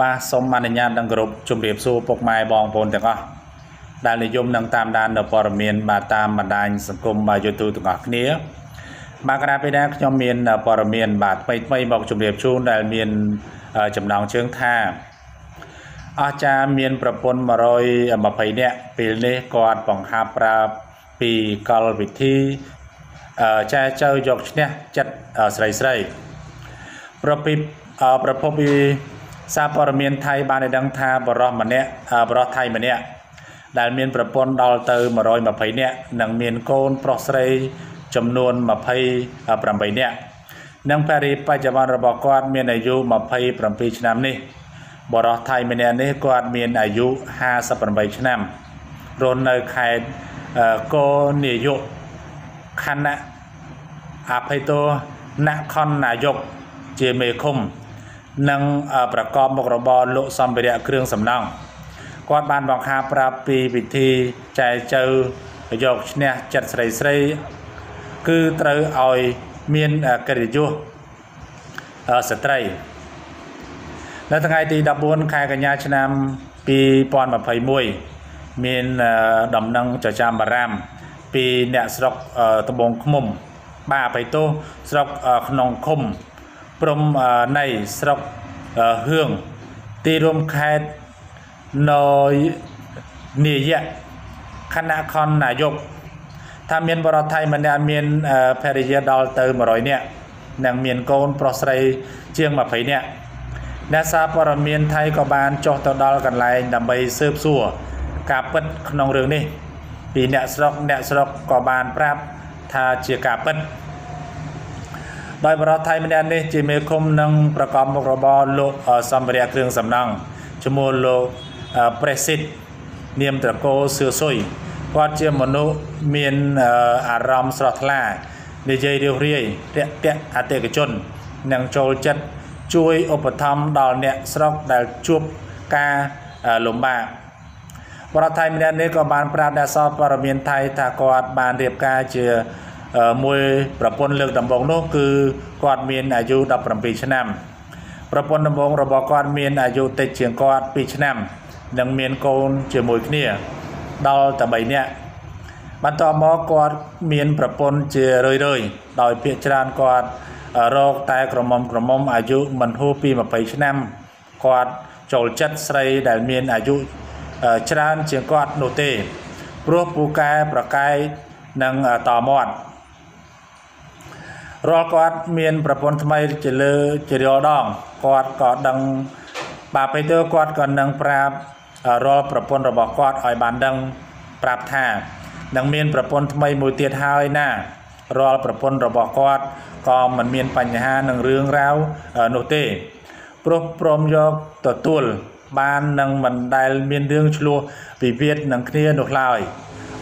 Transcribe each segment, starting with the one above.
บาสมมานิยานดังกรุบจุ่มเรียบสู้ปกไม้บองโพลแต่ก็ได้เลยยมดังตามดานดอกปรเมียนบาตามบันไดสังคมบาโยตูตุกอักเนี้ยบากระดาไปได้ยมเมียนดอกปรเมียนบาไปไม่บอกจุ่มเรียบชูได้เมียนจำนองเชิงท่าอาจารย์เมียนประพนมารอยมาไปเนี่ยปีนี้ก่อนปองฮาปราปีกอลวิธีใจเจ้ายกเนี่ยจัดใส่ใส่ประพบปีซาปรเมียนไทยบาในดังท่าบรอมันเนี่ยบรอไทยมันเนี่ยได้เมียนประพนดอลเตอร์มารอยมาไปเนี่ยหนังเมียนโกนปลอกใส่จำนวนมาไปประมาณเนี่ยนังแพรีปัจจุบันระบบกอดเมียนอายุมาไปประมาณปีชนามนี่บรอไทยเมียนนี่กอดเมียนอายุ58ชนามรนในใครโกเนยุคณะอาภัยตัวนักคนนายกเจเมคุมนังประกอบมกรบอลลุซอมเบเดียเครื่องสำนองกอดบ้านบางคาปราปีวิธีใจเจอยกเนี่ยจัดใส่ใส่คือเตยออยเมียนกระดิจูสตรีและทั้งไงตีดับบวนคายกัญญาชนามปีปอนมาภัยมวยเมียนดำนังจะจามบารามปีเนี่ยสระตะบงขมุมบ้าไปโตสระขนองคมปรมในสระเฮืองตีรวมแค่นอยนี่เยะคณะคอนนายกถ้าเมียนบรอไทยมันเนี่ยเมียนแพริยดอลเตอร์มารอยเนี่ยนางเมียนโกนปลอสไรเชียงมาไผเนี่ยนาซาปรเมียนไทยก็บานจอตดอลกันไล่ดำไปเสิร์ฟซัวกาปัดขนองเรืองนี่ปีเนี่ยสระกอบานปราบทาเจียกาปัดโดยบรอไทยมันเนี่ยจีเมคมนังประกอบมกรบอลโลซอมเบเรียเครื่องสำนองชมูลโลเปรสิตเนียมตะโกเสือซุยก็เจียมนุเมียนอารามสระทลายในใจเดียวเรียเตะอาเตกจนนางโจลจัดช่วยอุปธรรมดาวเนี่ยสระได้ชุบกาลมบาบรอไทยมันเนี่ยก็บานปราดาซอปรเมียนไทยถ้ากอดบานเรียบกาเจียมวยประปนเลือกดำบงโนคือกอดเมียนอายุดับประปีชนามประปนดำบงระบบกอดเมียนอายุเตเชียงกอดปีชนามดังเมียนโกนเจียมวยเนี่ยดาวแต่ใบเนี่ยบรรทอมอกอดเมียนประปนเจียเรื่อยดอยเพียจรานกอดโรคตายกระมมอายุมันหูปีมาไปชนามกอดโจลจัดใส่แดนเมียนอายุชราญเชียงกอดโนเต้รวบปูกายประกายนังต่อมอดรอกอดเมียนประพนทำไมเจริญดองกอดดังป่าไปเตอกอดก่อนนังปราบรอประพนระบอกกอดอ่อยบานดังปราบท่านังเมียนประพนทำไมมูเตียท้ายหน้ารอประพนระบอกกอดก็มันเมียนปัญญาหนังเรื่องแล้วโนเต้พรมยกตัวตุลบ้านนังมันได้เมียนเรื่องชลัวปีเวียดนังเคลียนกลาย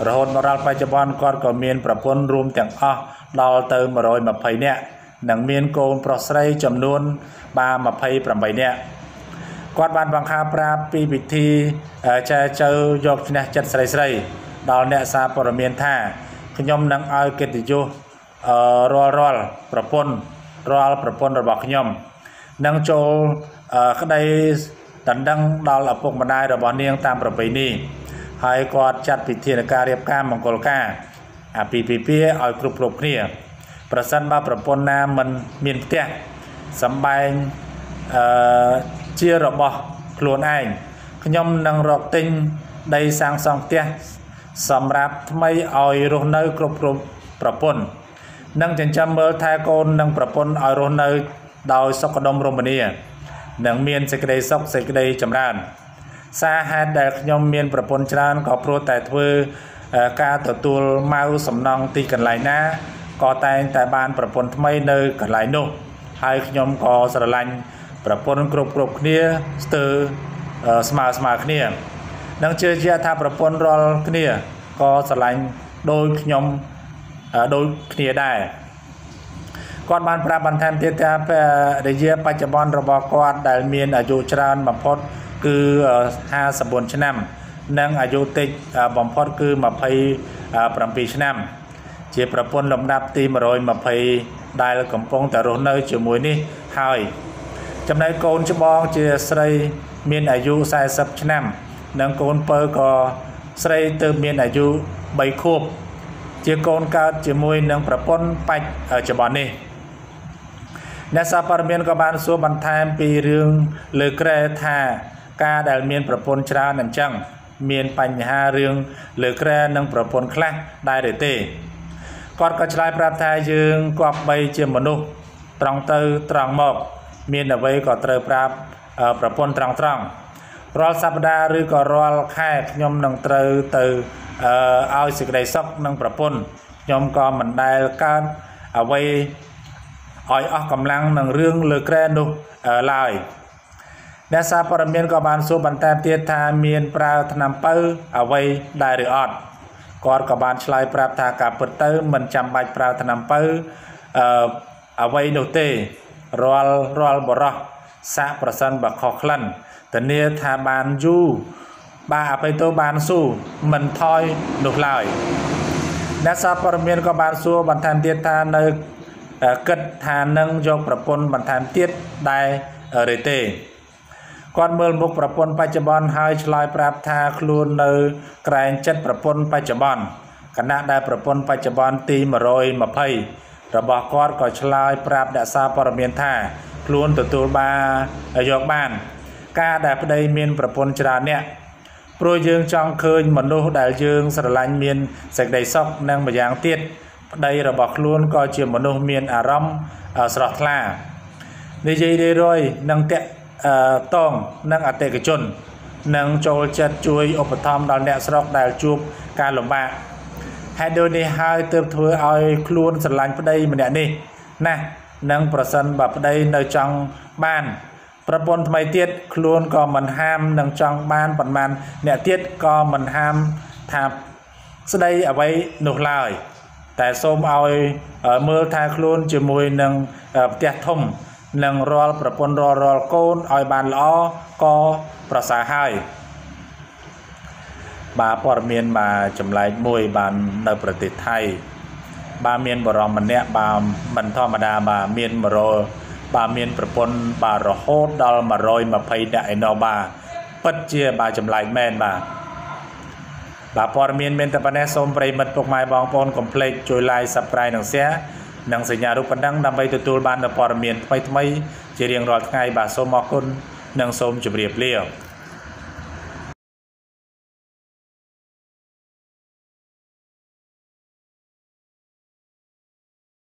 รหดมาราลไปจบอนกอดก็เมียนประพนรวมแต่งดอลเติมมารอยมาไผ่เนี่ยหนังเมียนโกนปลอสไรจำนวนบามาไผ่ประมาณเนี่ยกอดบ้านบางคาปราปีบิธีจะเจอยกเนี่ยจัดใส่ดอลเนี่ยซาปรเมียนท่าขยมนังเอาเกติโยรอลประพนรอลประพนระบอกขยมนังโจขดายดันดังดาวหลับปกมาได้ระบอนเนียงตามประเพณีไฮกอดจัดปิดเทียนการเรียบก้ามมองโกลกาปีออยกรุบกรุบเนี่ยประสันมาประปนน้ำมันมีนเตี้ยสำบายเชี่ยระบอกโคลนไอ้ขยมนังรอกติงได้สร้างสองเตี้ยสำหรับไม่ออยโรนเนอร์กรุบกรุบประปนนังจันจำเบอร์ไทยโกนนังประปนออยโรนเนอร์ดาวสกดมโรมาเนียหนังเมียนเสกได้ซอกเสกได้จำรานซาฮัดแดกยมเมียนประปนจรานก่อโปรแต่เธอกาตัวตูมาอุสำนองตีกันไหลนะก่อแต่บานประปนทำไมเนยกันไหลนุ่มไฮยมก่อสระลันประปนกรุบเนี้ยสเตอร์สมาเนี้ยนังเจอเจ้าท่าประปนรอเนี้ยก่อสระลันโดยยมโดยเนี้ยได้กอดบานปราบันแทนเตียตาเปรเยปัจจุบันระบอกกอดได้เมียนอายุชราญบัมพดคือ50ชนามนังอายุติบัมพดคือมาภัยประปีชนามเจียประปนลำดับตีมารอยมาภัยได้กำปองแต่รนเนยเจียมวยนี่หาย จำนายโกนชบองเจสไรเมียนอายุสายสับชนำนางโกนเปอร์ก็สไรเติมเมียนอายุใบขบเจโกนกาเจมวยนางประปนไปจบอนนี่ในสาปรเมียนกบาลสัวบันทายปีเรื่องเลือกระทากาดเมียนประปนชราหนึ่งจังเมียนปัญหาเรื่องเลือกระนางประปนคลักได้เดเตกอดกระชายประทายยืงกอบใบเจมนุตรองเตอตรองหมอกเมียนเอาไว้ก่อเตอปราบประปนตรองตรองรอสัปดาห์หรือก่อรอแค่ยมนังเตอเตอเอาสิกได้ซอกนังประปนยมก่อมันได้การเอาไว้อ่อยออกกำลังนังเรื่องเลือกแรนุลายเนสาปรเมียนกบาลสูบันแตเตียทาเมียนปราธนำเปอเอาไว้ได้หรืออดกอดกบาลชลายปราบทากาเปิดเตอมันจำใบปราธนำเปอเอาไว้โนเตรอลบรอสะประสันบักคอคลันแต่เนื้อทาบานยูบาไปตัวบานสู้มันทอยหนุกลายเนสาปรเมียนกบาลสูบันแตเตียทาเนเกิดทานนังยกประปนบันทานเตียดได้เรเตก่อนเมื่อบุกประปนปัจจุบันหายชลายปราบทาคลูนเลยกลายจัดประปนปัจจุบันคณะได้ประปนปัจจุบันตีมารอยมาเพยระบอกกอดก่อชลายปราบดาซาปรเมียนท่าคลูนตัวตูบายกบ้านกาได้ประเดยเมียนประปนจราเนี่ยโปรยยืงจองเคยมนุษย์ได้ยืงสลายเมียนเสกได้ซอกนางมายางเตียดได้ระบอกล้วนก็เชื่อมนุษย์เมียนอารมณ์สลัดลาในใจได้รวยนังเตะต้องนังอัตเตกจนนังโจจะช่วยอุปธรรมดาวเนสลักได้จูบการหลงบ้าให้โดยในหายเติมถวยเอาคล้วนสลายประเดี๋ยมันเนี่ยนี่นะนังประสันแบบประเดี๋ยในจังบ้านประปนทำไมเตี้ยคล้วนก็มันห้ามนังจังบ้านปันมันเนี่ยเตี้ยก็มันห้ามทำแสดงเอาไว้หนุกลายแต่ส้มเอาเมื่อทายคลุนจมูกหนึ่งเตียทมหนึ่งรอประปนรอโกนออยบานล้อก็ประสาหายบาปอดเมียนมาจำลายมวยบานในประเทศไทยบาเมียนบรอมันเนี่ยบามันธรรมดาบาเมียนมรอบาเมียนประปนบาระโหดดอลมารอยมาไพได้นอบาปัจเจบาจำลายแม่นมาบาปอร์เมียนเมนตะปนแอสมปริมัดปกไม้บองปอนคอมเพล็กซ์จุยลายสับปลายหนังเสียหนังสัญญารูปดังดำไปตัวตูลบานบาปอร์เมียนไปทำไมจะเรียงรอดไงบาสมอกุลหนังสมจะเรียบเรียว